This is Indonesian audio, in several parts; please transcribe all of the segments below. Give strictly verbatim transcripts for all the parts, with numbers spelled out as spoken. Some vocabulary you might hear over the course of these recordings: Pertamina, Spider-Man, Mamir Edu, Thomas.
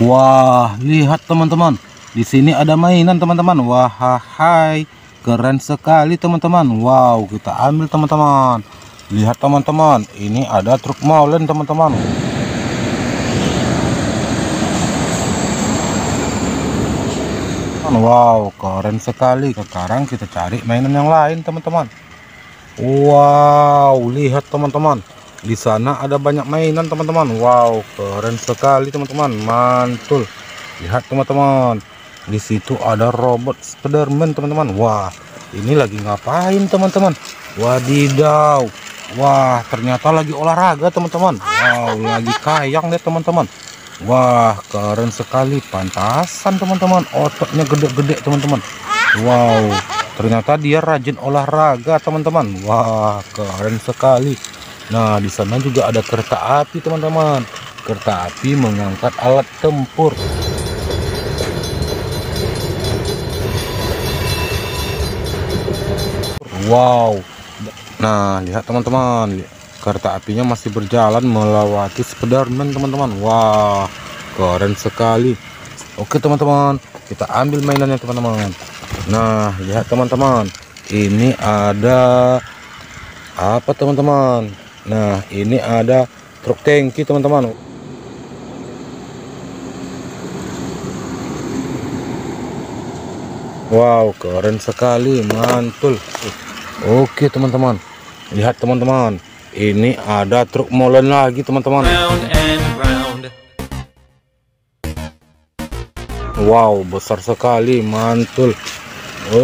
Wah, lihat teman-teman, di sini ada mainan teman-teman. Wah, hai, keren sekali teman-teman. Wow, kita ambil teman-teman. Lihat teman-teman, ini ada truk molen teman-teman. Wow, keren sekali. Sekarang kita cari mainan yang lain teman-teman. Wow, lihat teman-teman, di sana ada banyak mainan teman-teman. Wow, keren sekali teman-teman, mantul. Lihat teman-teman, di situ ada robot Spider-Man teman-teman. Wah, ini lagi ngapain teman-teman? Wadidaw. Wah, ternyata lagi olahraga teman-teman. Wow, lagi kayang deh teman-teman. Wah, keren sekali. Pantasan teman-teman, otaknya gede-gede teman-teman. Wow, ternyata dia rajin olahraga teman-teman. Wah, keren sekali. Nah, di sana juga ada kereta api teman-teman. Kereta api mengangkat alat tempur. Wow. Nah, lihat teman-teman, kereta apinya masih berjalan melewati Spider-Man teman-teman. Wah, keren sekali. Oke teman-teman, kita ambil mainannya teman-teman. Nah, lihat teman-teman, ini ada apa teman-teman? Nah, ini ada truk tangki teman-teman. Wow, keren sekali, mantul. Oke teman-teman, lihat teman-teman, ini ada truk molen lagi teman-teman. Wow, besar sekali, mantul.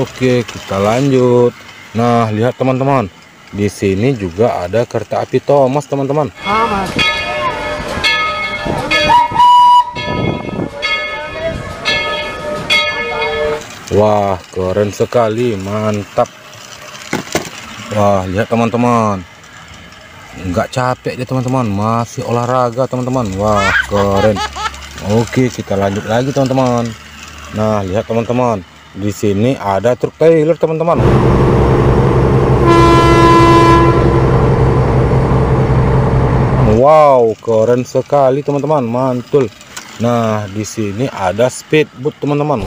Oke, kita lanjut. Nah, lihat teman-teman, di sini juga ada kereta api Thomas teman-teman. Wah, keren sekali, mantap. Wah, lihat teman-teman, nggak capek ya teman-teman, masih olahraga teman-teman. Wah, keren. Oke, kita lanjut lagi teman-teman. Nah, lihat teman-teman, di sini ada truk trailer teman-teman. Wow, keren sekali teman-teman, mantul. Nah, di sini ada speedboat teman-teman.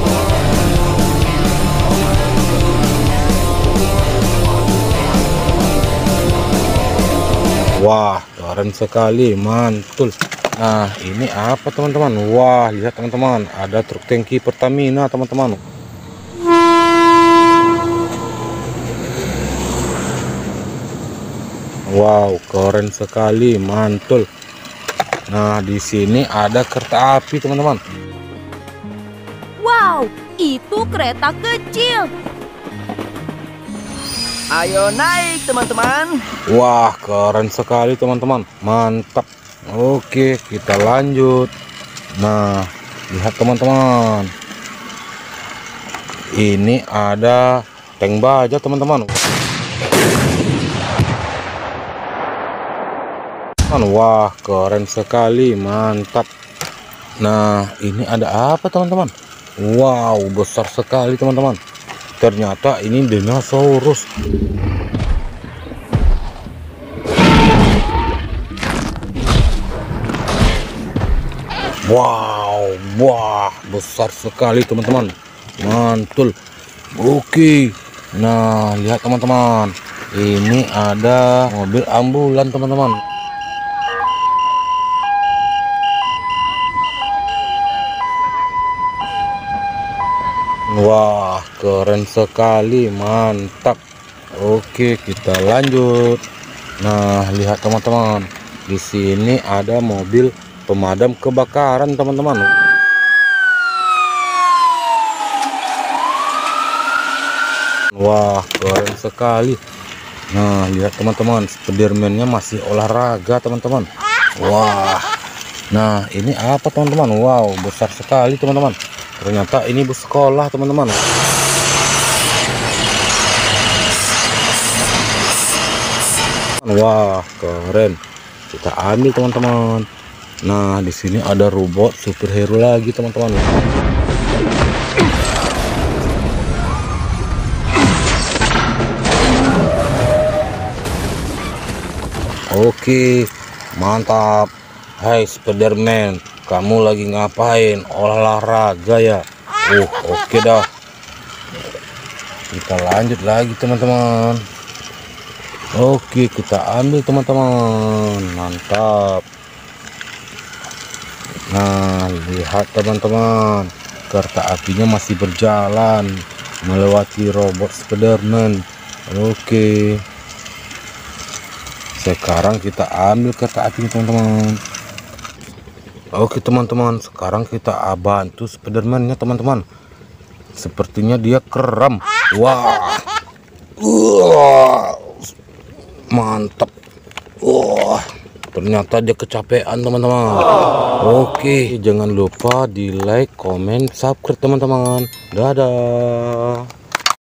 Wah, keren sekali, mantul. Nah, ini apa teman-teman? Wah, lihat teman-teman, ada truk tangki Pertamina teman-teman. Wow, keren sekali, mantul. Nah, di sini ada kereta api, teman-teman. Wow, itu kereta kecil. Ayo naik, teman-teman. Wah, keren sekali, teman-teman. Mantap. Oke, kita lanjut. Nah, lihat teman-teman, ini ada tank baja, teman-teman. Wah, keren sekali, mantap. Nah, ini ada apa teman-teman? Wow, besar sekali teman-teman. Ternyata ini dinosaurus. Wow, wah, besar sekali teman-teman, mantul. Oke, nah lihat teman-teman, ini ada mobil ambulan teman-teman. Wah, keren sekali, mantap. Oke, kita lanjut. Nah, lihat teman-teman, di sini ada mobil pemadam kebakaran teman-teman. Wah, keren sekali. Nah, lihat teman-teman, Spiderman-nya masih olahraga teman-teman. Wah, nah ini apa teman-teman? Wow, besar sekali teman-teman. Ternyata ini bus sekolah teman-teman. Wah, keren. Kita ambil teman-teman. Nah, di sini ada robot superhero lagi teman-teman. Oke, mantap. Hai Spider-Man, kamu lagi ngapain? Olahraga ya? Uh, oke dah. Kita lanjut lagi teman-teman. Oke, kita ambil teman-teman. Mantap. Nah, lihat teman-teman. Kereta apinya masih berjalan melewati robot Spider-Man. Oke. Sekarang kita ambil kereta apinya teman-teman. Oke teman-teman, sekarang kita bantu Spider-Man-nya teman-teman. Sepertinya dia kram. Wah. Wah. Mantap. Wah. Ternyata dia kecapean teman-teman. Oh. Oke, jangan lupa di like, comment, subscribe teman-teman. Dadah.